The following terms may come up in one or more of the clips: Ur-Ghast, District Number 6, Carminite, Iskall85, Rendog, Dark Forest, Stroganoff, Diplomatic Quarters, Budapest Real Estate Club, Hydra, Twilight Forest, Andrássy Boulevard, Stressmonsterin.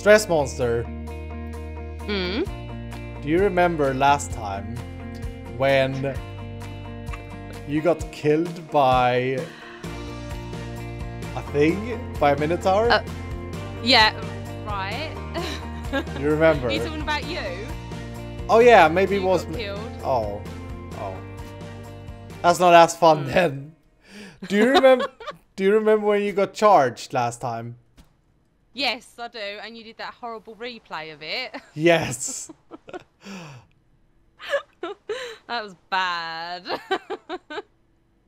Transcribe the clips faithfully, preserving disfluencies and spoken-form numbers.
Stress Monster. Hmm? Do you remember last time when you got killed by a thing? By a Minotaur? Uh, yeah, right. You remember? Are you talking about you? Oh yeah, maybe it was... killed. Oh. Oh. That's not as fun mm. then. Do you remember... Do you remember when you got charged last time? Yes, I do. And you did that horrible replay of it. Yes. That was bad.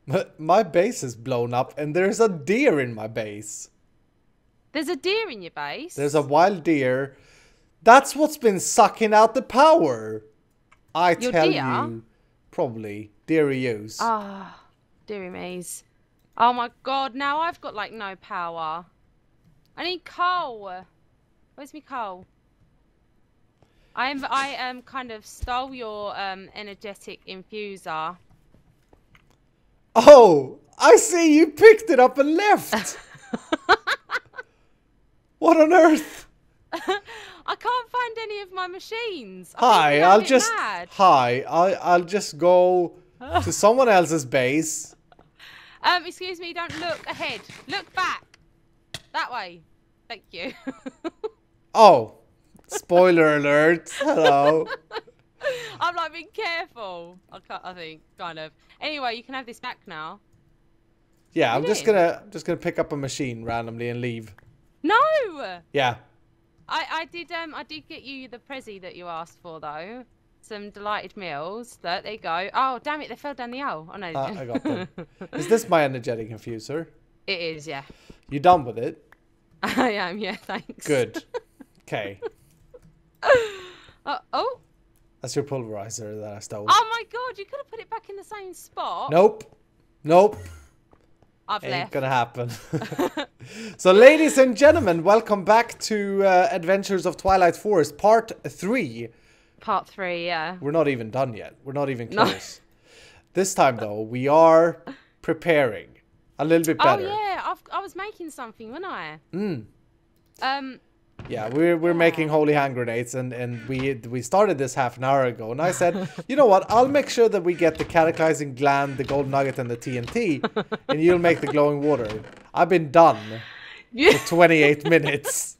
my, my base is blown up and there's a deer in my base. There's a deer in your base? There's a wild deer. That's what's been sucking out the power. I your tell deer? you. Probably. Deary use. Ah, oh, deary maze. Oh my god, now I've got like no power. I need coal. Where's my coal? I am I um kind of stole your um energetic infuser. Oh, I see you picked it up and left. What on earth? I can't find any of my machines. Hi, I'll just mad. Hi, I I'll just go to someone else's base. Um, excuse me, don't look ahead. Look back. That way. Thank you. Oh. Spoiler alert. Hello. I'm like being careful. I can't, I think, kind of. Anyway, you can have this back now. Yeah, what I'm just gonna just gonna pick up a machine randomly and leave. No! Yeah. I, I did um I did get you the Prezi that you asked for though. Some delighted meals. There you go. Oh, damn it, they fell down the aisle. Oh, no. Uh, I got them. Is this my energetic infuser? It is, yeah. You done with it? I am, yeah, thanks. Good. Okay. uh, oh. That's your pulverizer that I stole. Oh, my God. You could have put it back in the same spot. Nope. Nope. I've Ain't left. Gonna happen. So, ladies and gentlemen, welcome back to uh, Adventures of Twilight Forest, Part three. Part three, yeah. We're not even done yet. We're not even close. No. This time, though, we are preparing a little bit better. Oh yeah, I've, I was making something, wasn't I? Mm. Um. Yeah, we're we're yeah. making holy hand grenades, and and we we started this half an hour ago, and I said, you know what? I'll make sure that we get the catechizing gland, the gold nugget, and the T N T, and you'll make the glowing water. I've been done yeah. for twenty-eight minutes.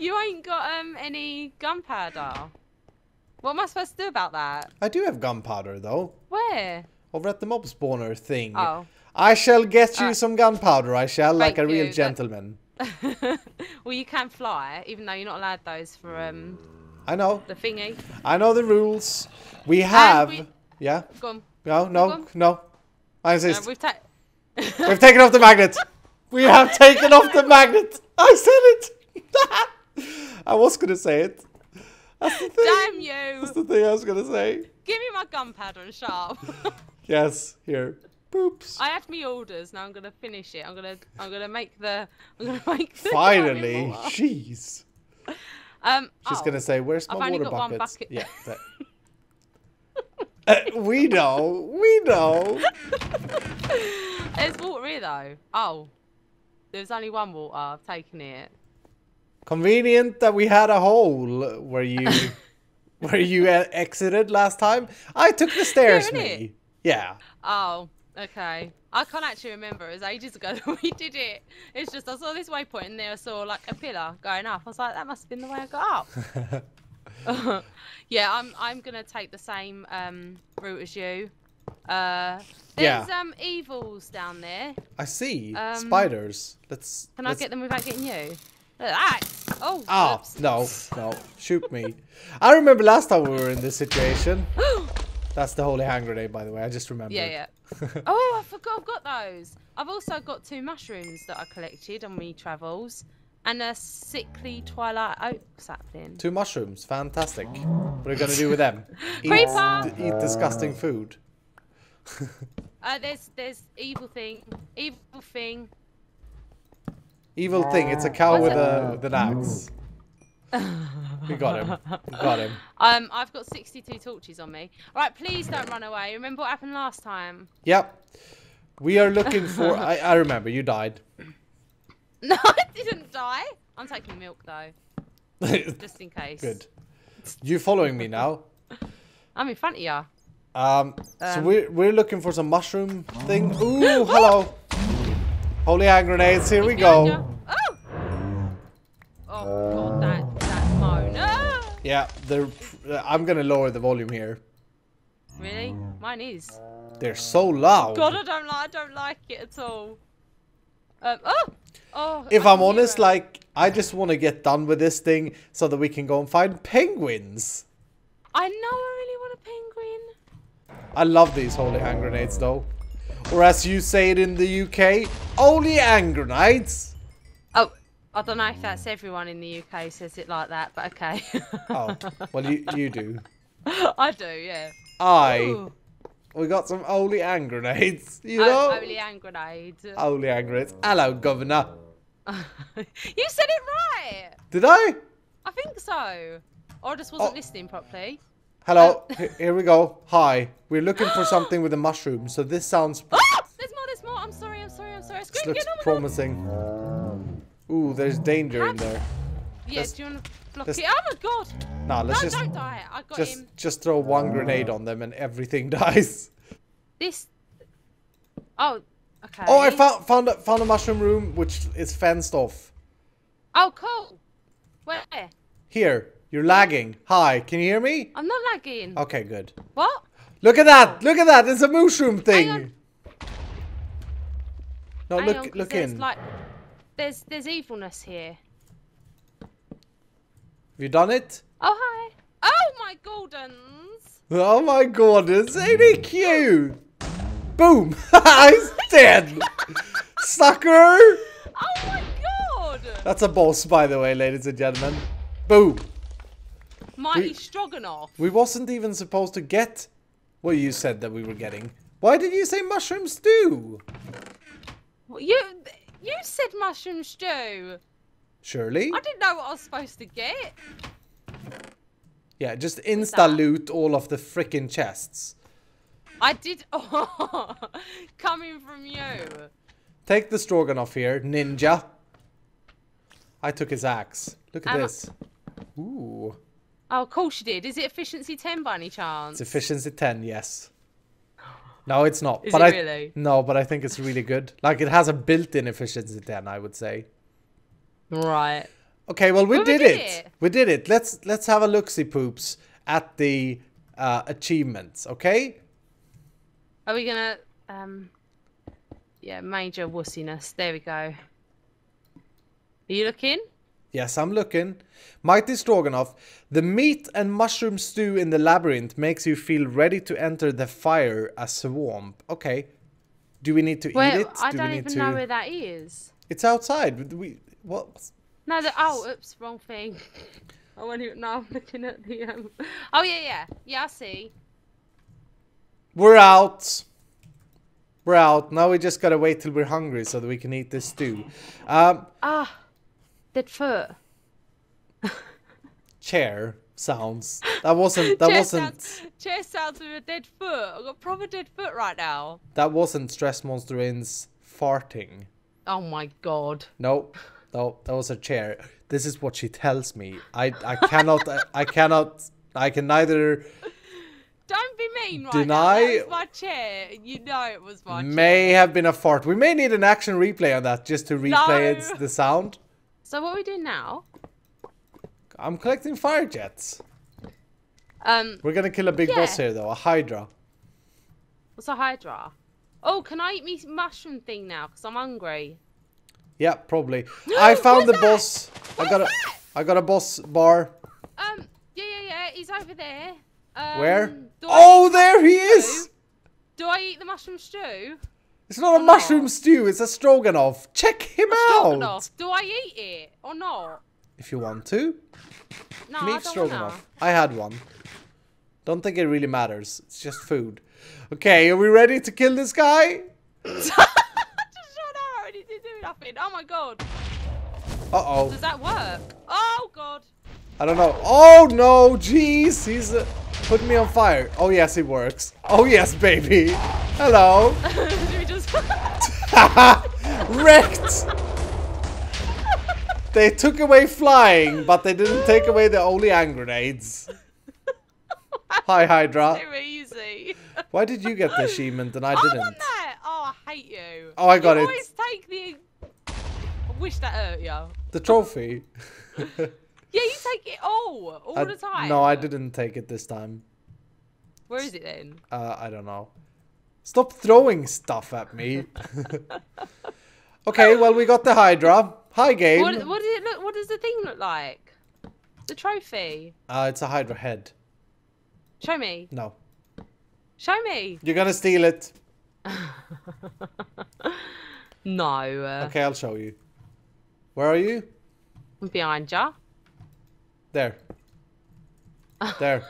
You ain't got um any gunpowder. What am I supposed to do about that? I do have gunpowder, though. Where? Over at the mob spawner thing. Oh. I shall get you uh, some gunpowder, I shall, like a real you, gentleman. But... Well, you can fly, even though you're not allowed those for, um... I know. The thingy. I know the rules. We have... We... Yeah? Go on. No, no, on. no. I insist. No, we've, ta we've taken off the magnet. We have taken off the magnet. I said it. I was going to say it. That's the thing. Damn you! That's the thing I was gonna say. Give me my gunpowder and sharp. Yes, here. Poops. I have me orders now. I'm gonna finish it. I'm gonna, I'm gonna make the, I'm gonna make the. Finally, jeez. Um, she's oh, gonna say, "Where's my I've only water got buckets?" One bucket. Yeah. That. uh, we know. We know. There's water here though. Oh, there's only one water. I've taken it. Convenient that we had a hole where you where you exited last time. I took the stairs yeah, me. It? Yeah. Oh, okay. I can't actually remember. It was ages ago that we did it. It's just I saw this waypoint and there I saw like a pillar going up. I was like, that must have been the way I got up. Yeah, I'm I'm gonna take the same um route as you. Uh there's yeah. um evils down there. I see. Um, spiders. Let's Can let's... I get them without getting you? Ah, oh, oh no, no, shoot me. I remember last time we were in this situation. That's the holy hand grenade, by the way, I just remembered. Yeah, yeah. Oh, I forgot I've got those. I've also got two mushrooms that I collected on my travels. And a sickly twilight oak sapling. Two mushrooms, fantastic. What are you going to do with them? Eat, Creeper! Eat disgusting food. uh, there's, there's evil thing, evil thing. Evil thing, it's a cow with, it? a, with an axe. We got him. We got him. Um, I've got sixty-two torches on me. Alright, please don't run away. Remember what happened last time? Yep. We are looking for... I, I remember, you died. No, I didn't die. I'm taking milk, though. Just in case. Good. You following me now? I'm in front of ya. Um, um, so we're, we're looking for some mushroom thing. Ooh, hello. Holy hand grenades, here we go. Oh, oh God, that, that moan. Oh. Yeah, they're, I'm going to lower the volume here. Really? Mine is. They're so loud. God, I don't, li I don't like it at all. Um, oh! Oh, if I'm honest, like, I just want to get done with this thing so that we can go and find penguins. I know, I really want a penguin. I love these holy hand grenades, though. Or as you say it in the U K, holy hand grenades. Oh, I don't know if that's everyone in the U K says it like that, but okay. Oh, well, you, you do. I do, yeah. I... Ooh. We got some holy hand grenades, you know? Holy hand grenades. Holy hand grenades. Hello, Governor. You said it right. Did I? I think so. Or I just wasn't oh. listening properly. Hello. Um. Here we go. Hi. We're looking for something with a mushroom, so this sounds... Oh, there's more, there's more. I'm sorry, I'm sorry, I'm sorry. This looks on, promising. On. Ooh, there's danger Have... in there. Yeah, let's, do you want to block it? Oh my god! Nah, let's no, just, don't die. I got just, him. Just throw one grenade on them and everything dies. This... Oh, okay. Oh, I found found a, found a mushroom room which is fenced off. Oh, cool. Where? Here. You're lagging. Hi, can you hear me? I'm not lagging. Okay, good. What? Look at that! Look at that! It's a mushroom thing! Hang on. No, Hang look, on, look there's in. Like, there's, there's evilness here. Have you done it? Oh, hi. Oh, my Gordons. Oh, my Gordons. Ain't he cute? Boom. He's dead. Sucker. Oh, my God. That's a boss, by the way, ladies and gentlemen. Boom. Mighty Stroganoff. We wasn't even supposed to get what you said that we were getting. Why did you say mushroom stew? Well, you, you said mushroom stew. Surely? I didn't know what I was supposed to get. Yeah, just insta-loot all of the freaking chests. I did... Oh, coming from you. Take the Stroganoff here, ninja. I took his axe. Look at Am this. I... Ooh. Oh, of course you did. Is it efficiency ten by any chance? It's efficiency ten, yes. No, it's not. Is but it I... really? No, but I think it's really good. Like, it has a built-in efficiency ten, I would say. Right. Okay, well, we, well, did, we did it. it. We did it. Let's let's have a look-see poops at the uh, achievements, okay? Are we gonna um yeah, major wussiness. There we go. Are you looking? Yes, I'm looking. Mighty Stroganoff. The meat and mushroom stew in the labyrinth makes you feel ready to enter the fire a swamp. Okay. Do we need to well, eat it? I Do don't we need even to... know where that is. It's outside. We What? No, the, oh, oops, wrong thing. I won't even, no, I'm looking at the, um... Oh, yeah, yeah. Yeah, I see. We're out. We're out. Now we just gotta wait till we're hungry so that we can eat this stew. Um... Ah, that foot. Chair sounds. That wasn't, that chair wasn't... Sounds, chair sounds with a dead foot. I've got a proper dead foot right now. That wasn't Stressmonsterin's farting. Oh, my God. Nope. Oh, that was a chair. This is what she tells me. I I cannot. I, I cannot. I can neither. Don't be mean, right? Deny. Now. That was my chair. You know it was my chair. May have been a fart. We may need an action replay on that just to replay no. it, the sound. So what are we doing now? I'm collecting fire jets. Um. We're gonna kill a big yeah. boss here, though. A Hydra. What's a Hydra? Oh, can I eat me mushroom thing now? Because I'm hungry. Yeah, probably. No, I found the that? boss. Where's I got a, that? I got a boss bar. Um, yeah, yeah, yeah. He's over there. Um, Where? Oh, there he is. Do I eat the mushroom stew? It's not a not? mushroom stew. It's a Stroganoff. Check him a out. Stroganoff. Do I eat it or not? If you want to. No, Meat I don't Stroganoff. Wanna. I had one. Don't think it really matters. It's just food. Okay, are we ready to kill this guy? Oh my god. Uh oh. Does that work? Oh god. I don't know. Oh no, jeez. He's uh, put me on fire. Oh yes, it works. Oh yes, baby. Hello. Wrecked. They took away flying, but they didn't take away the only hand grenades. Hi, Hydra. They were easy. Why did you get the achievement and I didn't? I want that. Oh, I hate you. Oh, I got you it. You always take the... I wish that hurt you. The trophy. Yeah, you take it all. All I, the time. No, I didn't take it this time. Where is it then? Uh, I don't know. Stop throwing stuff at me. Okay, well, we got the Hydra. Hi, game. What, what does it look? What does the thing look like? The trophy. Uh, it's a Hydra head. Show me. No. Show me. You're gonna steal it. No. Okay, I'll show you. Where are you? I'm behind you. There. There.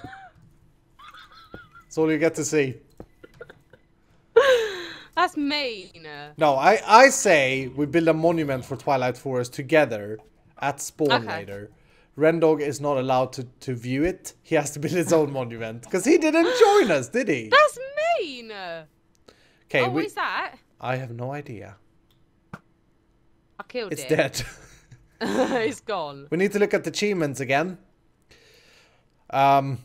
That's all you get to see. That's mean. No, I, I say we build a monument for Twilight Forest together at spawn okay. later. Rendog is not allowed to, to view it. He has to build his own monument. Because he didn't join us, did he? That's mean. Okay, oh, what is that? I have no idea. I killed it's it. It's dead. It's gone. We need to look at the achievements again. Um...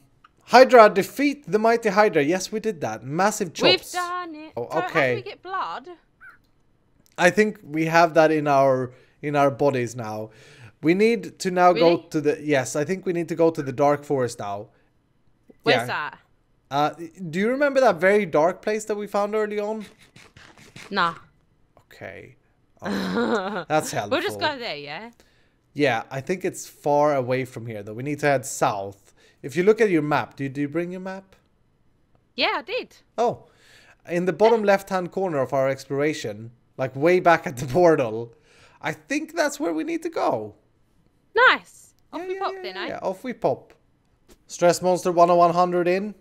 Hydra, defeat the mighty Hydra. Yes, we did that. Massive chops. We've done it. Oh, okay. So how do we get blood? I think we have that in our in our bodies now. We need to now really? go to the... Yes, I think we need to go to the Dark Forest now. Where's yeah. that? Uh, do you remember that very dark place that we found early on? Nah. Okay. Oh, that's helpful. We'll just go there, yeah? Yeah, I think it's far away from here, though. We need to head south. If you look at your map, do you, do you bring your map? Yeah, I did. Oh. In the bottom yeah. left-hand corner of our exploration, like way back at the portal, I think that's where we need to go. Nice. Off yeah, we yeah, pop yeah, then, eh? Yeah, off we pop. Stress Monster one oh one hundred in.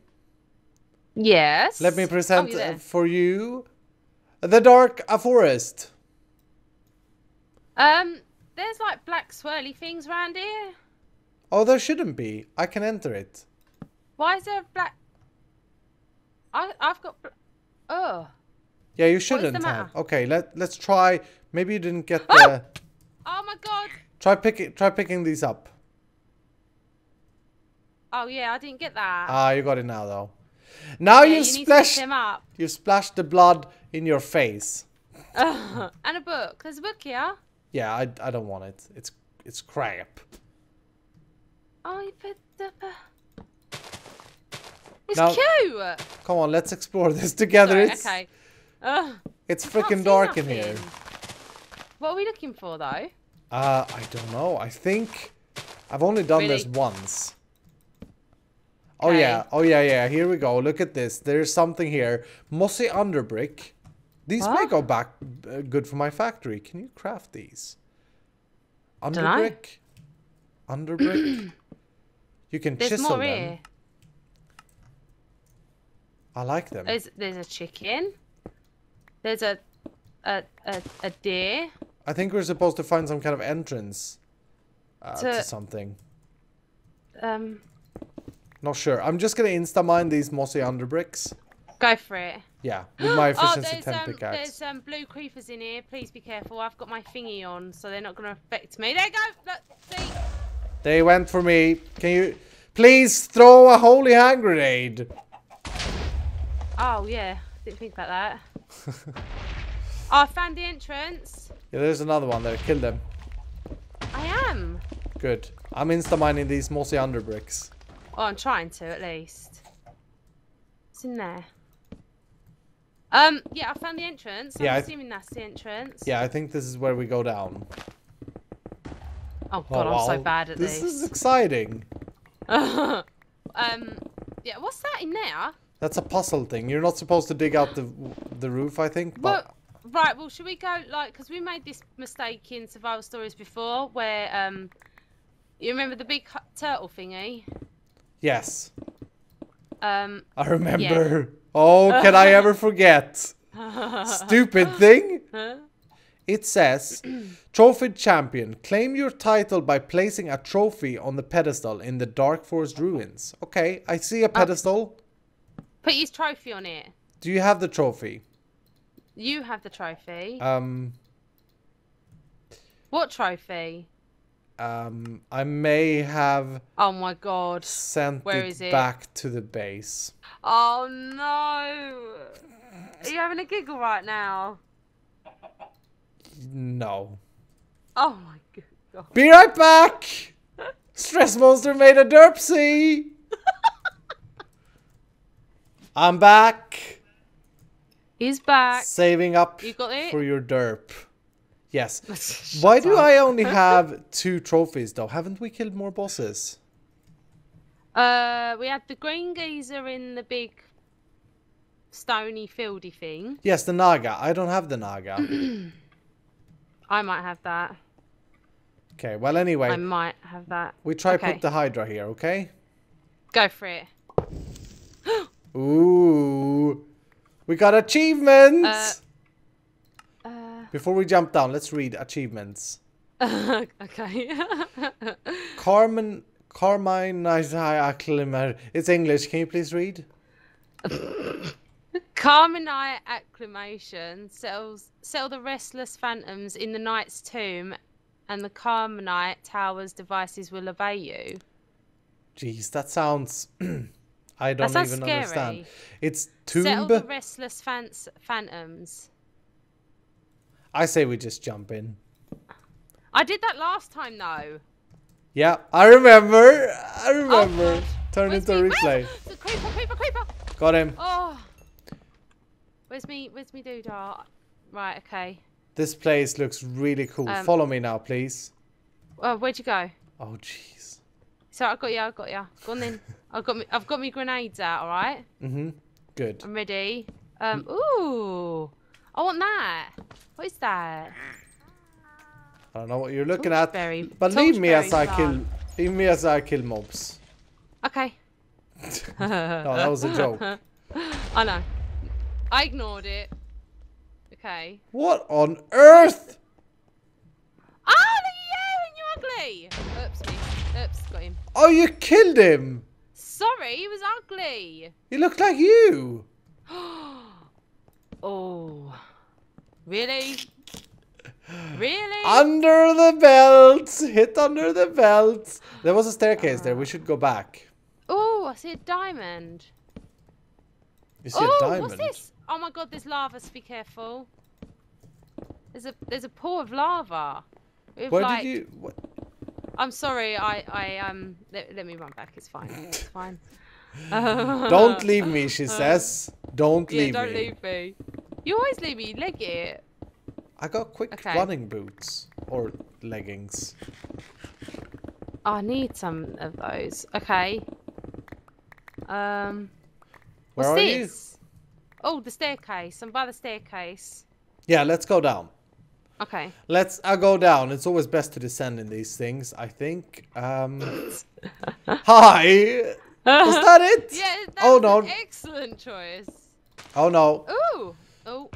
Yes. Let me present oh, uh, for you the Dark Forest. Um, there's like black swirly things around here. Oh, there shouldn't be. I can enter it. Why is there a black... I, I've got... Oh. Yeah, you shouldn't have. Okay, let, let's try... Maybe you didn't get oh! the... Oh, my God. Try, pick, try picking these up. Oh, yeah, I didn't get that. Ah, you got it now, though. Now yeah, you've you splashed... Them up. You've splashed the blood in your face. Uh, and a book. There's a book here. Yeah, I, I don't want it. It's, it's crap. I put the... It's now, cute! Come on, let's explore this together. Sorry, it's okay. uh, it's freaking dark nothing. in here. What are we looking for, though? Uh, I don't know. I think... I've only done really? this once. Okay. Oh, yeah. Oh, yeah, yeah. Here we go. Look at this. There's something here. Mossy underbrick. These what? may go back uh, good for my factory. Can you craft these? Underbrick? Underbrick? You can there's chisel more here. them. I like them. There's, there's a chicken. There's a a, a a deer. I think we're supposed to find some kind of entrance uh, to, to something. Um. Not sure. I'm just gonna insta mine these mossy underbricks. Go for it. Yeah, with my efficiency oh, ten pickaxe. Um, there's um, blue creepers in here. Please be careful. I've got my thingy on, so they're not gonna affect me. There you go. Look, see. They went for me. Can you please throw a holy hand grenade? Oh, yeah. Didn't think about that. Oh, I found the entrance. Yeah, there's another one there. Kill them. I am. Good. I'm insta-mining these mossy underbricks. Oh, I'm trying to, at least. What's in there? Um, yeah, I found the entrance. I'm yeah, assuming that's the entrance. Yeah, I think this is where we go down. Oh god, oh, wow. I'm so bad at this. This is exciting. um, yeah, what's that in there? That's a puzzle thing. You're not supposed to dig out the the roof, I think. But well, right, well, should we go like because we made this mistake in survival stories before, where um, you remember the big turtle thingy? Yes. Um. I remember. Yeah. Oh, can I ever forget? Stupid thing. Huh? It says, Trophy Champion, claim your title by placing a trophy on the pedestal in the Dark Forest ruins. Okay, I see a pedestal. Uh, put his trophy on it. Do you have the trophy? You have the trophy. Um. What trophy? Um, I may have. Oh my god! Sent Where it, is it back to the base. Oh no! Are you having a giggle right now? No. Oh my good god! Be right back. Stressmonsterin made a derpsy. I'm back. He's back. Saving up you got it? for your derp. Yes. Why do up. I only have two trophies though? Haven't we killed more bosses? Uh, we had the green geezer in the big stony fieldy thing. Yes, the Naga. I don't have the Naga. I might have that. Okay, well anyway. I might have that. We try okay. put the Hydra here, okay? Go for it. Ooh. We got achievements! Uh, uh, Before we jump down, let's read achievements. Uh, okay. Carmin... Carminite... It's English, can you please read? Carminite acclamation sells, sell the restless phantoms in the Knight's tomb and the Carminite Tower's devices will obey you. Jeez, that sounds... I don't even scary. understand. It's tomb. Settle the restless fans phantoms. I say we just jump in. I did that last time though. Yeah, I remember. I remember. Oh, Turn Where's into me? replay. The creeper, creeper, creeper. Got him. Oh. Where's me? Where's me doodah? Right. Okay. This place looks really cool. Um, Follow me now, please. Uh, where'd you go? Oh, jeez. So I got you. I got you. Go on then. I've got me, I've got me grenades out, all right? Mm-hmm. Good. I'm ready. Um, ooh. I want that. What is that? I don't know what you're looking at. But leave me as I kill leave me as I kill mobs. Okay. No, that was a joke. I know. I ignored it. Okay. What on earth? Oh, look at you, and you're ugly. Oops, please. Oops, got him. Oh, you killed him. Sorry, he was ugly. He looked like you. Oh, really? Really? Under the belt. Hit under the belt. There was a staircase uh. there. We should go back. Oh, I see a diamond. You see Ooh, a diamond? What's this? Oh my god, there's lava. So be careful. There's a there's a pool of lava. We've Where like... did you? What? I'm sorry, I, I, um, let, let me run back, it's fine, it's fine. Uh, don't leave me, she says. Don't yeah, leave don't me. don't leave me. You always leave me, leg it. I got quick okay. running boots, or leggings. Oh, I need some of those, okay. Um, Where what's are this? you? Oh, the staircase, I'm by the staircase. Yeah, let's go down. Okay. Let's I go down. It's always best to descend in these things, I think. Um, hi! Was that it? Yeah, that oh, was no. an excellent choice. Oh, no. Ooh! Oh.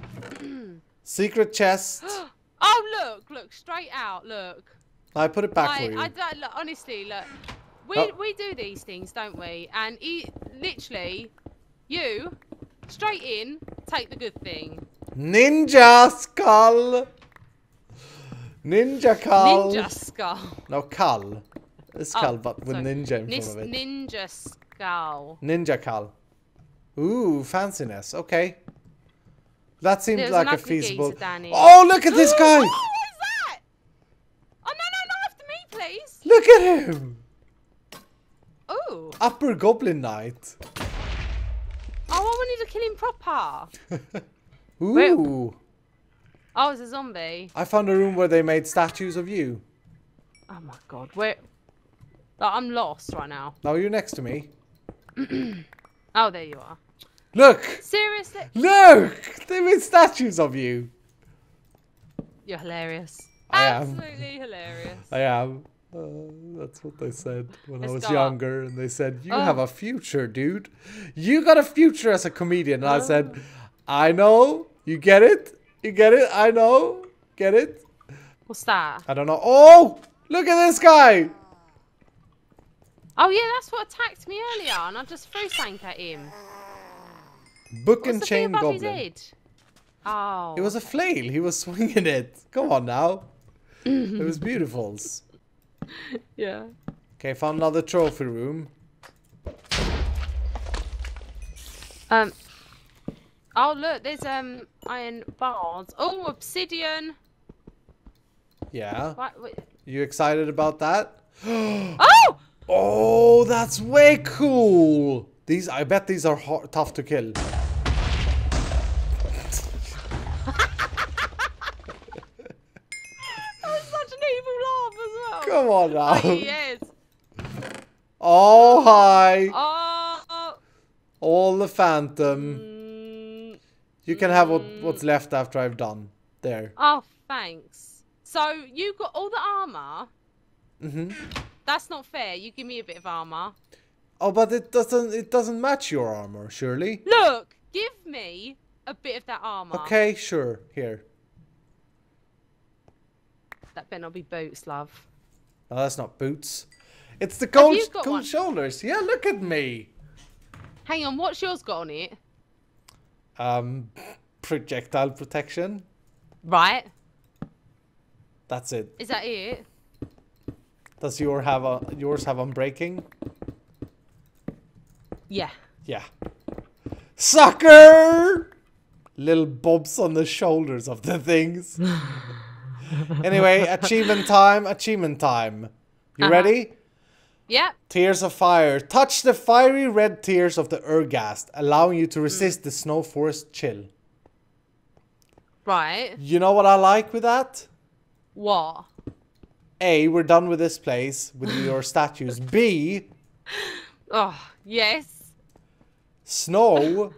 Secret chest. Oh, look! Look, straight out, look. I put it back I, for you. I don't, look, honestly, look. We, oh. we do these things, don't we? And he, literally, you, straight in, take the good thing. Ninja skull! Ninja Carl. Ninja skull. No, Carl. It's Carl, oh, but with sorry. ninja in front of it. Ninja skull. Ninja Carl. Ooh, fanciness. Okay. That seems There's like a feasible. Oh, look at this guy! Oh, what is that? Oh, no, no, not after me, please. Look at him. Ooh. Upper Goblin Knight. Oh, I wanted to kill him proper. Ooh. Wait. Oh, it's a zombie. I found a room where they made statues of you. Oh my god, where? Like, I'm lost right now. No, you're next to me. Oh, there you are. Look! Seriously? Look! They made statues of you. You're hilarious. I Absolutely am. hilarious. I am. Uh, that's what they said when Let's I was younger. Up. And they said, you oh. have a future, dude. You got a future as a comedian. And oh. I said, I know. You get it? You get it? I know. Get it? What's that? I don't know. Oh! Look at this guy! Oh, yeah, that's what attacked me earlier, and I just threw something at him. Book What's and the chain thing above goblin. His head? Oh. It was a flail. He was swinging it. Come on now. It was beautiful. Yeah. Okay, found another trophy room. Um. Oh look, there's um iron bars. Oh, obsidian. Yeah. What, what? You excited about that? Oh! Oh, that's way cool. These, I bet these are hard, tough to kill. Come on now. Oh, yes. Oh, hi. Oh, oh. All the phantom. Mm, you can have what, what's left after I've done. There. Oh, thanks. So, you got all the armor? Mm-hmm. That's not fair. You give me a bit of armor. Oh, but it doesn't, it doesn't match your armor, surely. Look, give me a bit of that armor. Okay, sure. Here. That better not be boots, love. No, that's not boots. It's the gold, gold shoulders. Yeah, look at me. Hang on, what's yours got on it? Um, projectile protection. Right. That's it. Is that it? Does your have a, yours have unbreaking? Yeah. Yeah. Sucker! Little bobs on the shoulders of the things. Anyway, achievement time, achievement time. You uh-huh. ready? Yeah. Tears of Fire. Touch the fiery red tears of the Ur-Ghast, allowing you to resist mm. the snow forest chill. Right. You know what I like with that? What? A, we're done with this place, with your statues. B. Oh, yes. Snow.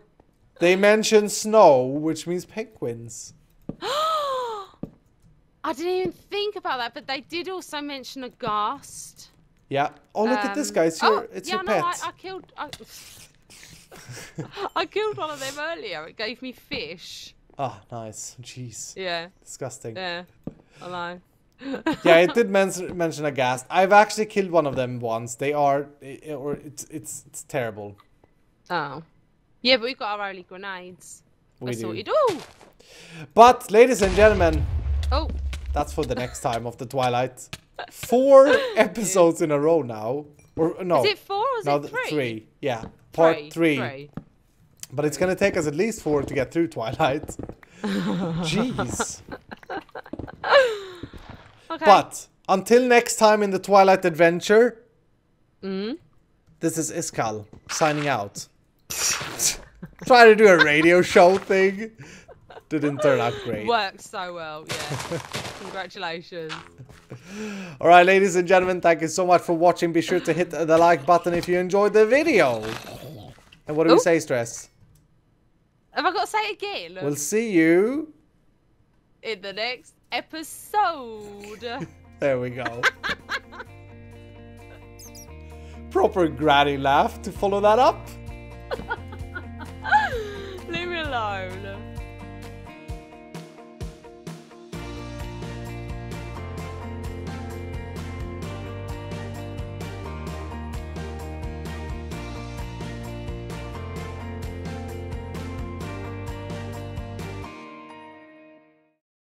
They mention snow, which means penguins. I didn't even think about that, but they did also mention a ghast. Yeah. Oh, look um, at this guy. It's your, oh, it's yeah, your no, pet. I, I killed. I, I killed one of them earlier. It gave me fish. Ah, oh, nice. Jeez. Yeah. Disgusting. Yeah. I know. Yeah, it did men mention a ghast. I've actually killed one of them once. They are, it, or it's it's it's terrible. Oh. Yeah, but we've got our only grenades. We That's do. What you do. But, ladies and gentlemen. Oh. That's for the next time of the Twilight. Four episodes in a row now. Or no. Is it four or is no, it three? Three. Yeah. Part three. three. three. But it's going to take us at least four to get through Twilight. Jeez. Okay. But until next time in the Twilight Adventure. Mm? This is Iskall signing out. Try to do a radio show thing. Didn't turn out great. Worked so well, yeah. Congratulations. Alright, ladies and gentlemen, thank you so much for watching. Be sure to hit the like button if you enjoyed the video. And what do Ooh. we say, Stress? Have I got to say it again? Look. We'll see you in the next episode. There we go. Proper granny laugh to follow that up. Leave me alone.